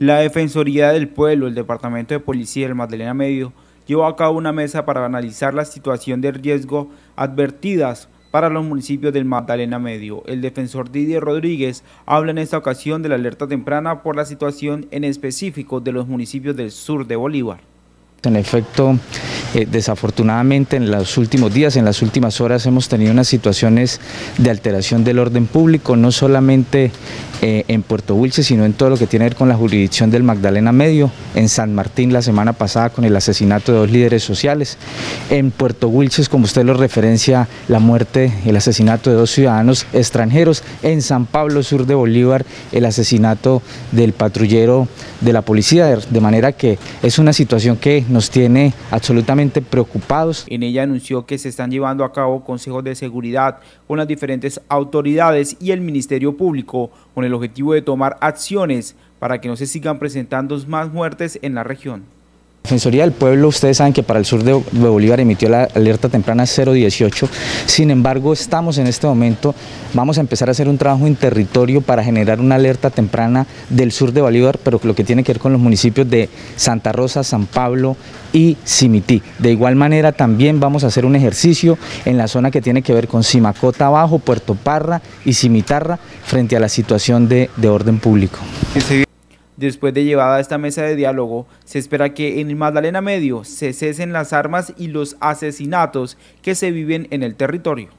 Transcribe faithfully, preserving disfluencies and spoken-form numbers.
La Defensoría del Pueblo, el Departamento de Policía del Magdalena Medio, llevó a cabo una mesa para analizar la situación de riesgo advertidas para los municipios del Magdalena Medio. El defensor Didier Rodríguez habla en esta ocasión de la alerta temprana por la situación en específico de los municipios del sur de Bolívar. En efecto, eh, desafortunadamente en los últimos días, en las últimas horas hemos tenido unas situaciones de alteración del orden público, no solamente eh, en Puerto Wilches, sino en todo lo que tiene que ver con la jurisdicción del Magdalena Medio, en San Martín la semana pasada con el asesinato de dos líderes sociales, en Puerto Wilches, como usted lo referencia, la muerte, el asesinato de dos ciudadanos extranjeros, en San Pablo Sur de Bolívar, el asesinato del patrullero de la policía, de manera que es una situación que nos tiene absolutamente preocupados. En ella anunció que se están llevando a cabo consejos de seguridad con las diferentes autoridades y el Ministerio Público con el objetivo de tomar acciones para que no se sigan presentando más muertes en la región. La Defensoría del Pueblo, ustedes saben que para el sur de Bolívar emitió la alerta temprana cero dieciocho, sin embargo estamos en este momento, vamos a empezar a hacer un trabajo en territorio para generar una alerta temprana del sur de Bolívar, pero lo que tiene que ver con los municipios de Santa Rosa, San Pablo y Simití. De igual manera también vamos a hacer un ejercicio en la zona que tiene que ver con Simacota Abajo, Puerto Parra y Simitarra frente a la situación de, de orden público. Después de llevada a esta mesa de diálogo, se espera que en el Magdalena Medio se cesen las armas y los asesinatos que se viven en el territorio.